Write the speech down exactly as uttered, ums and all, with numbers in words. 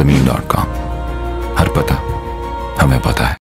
ज़मीन dot com. हर पता हमें पता है।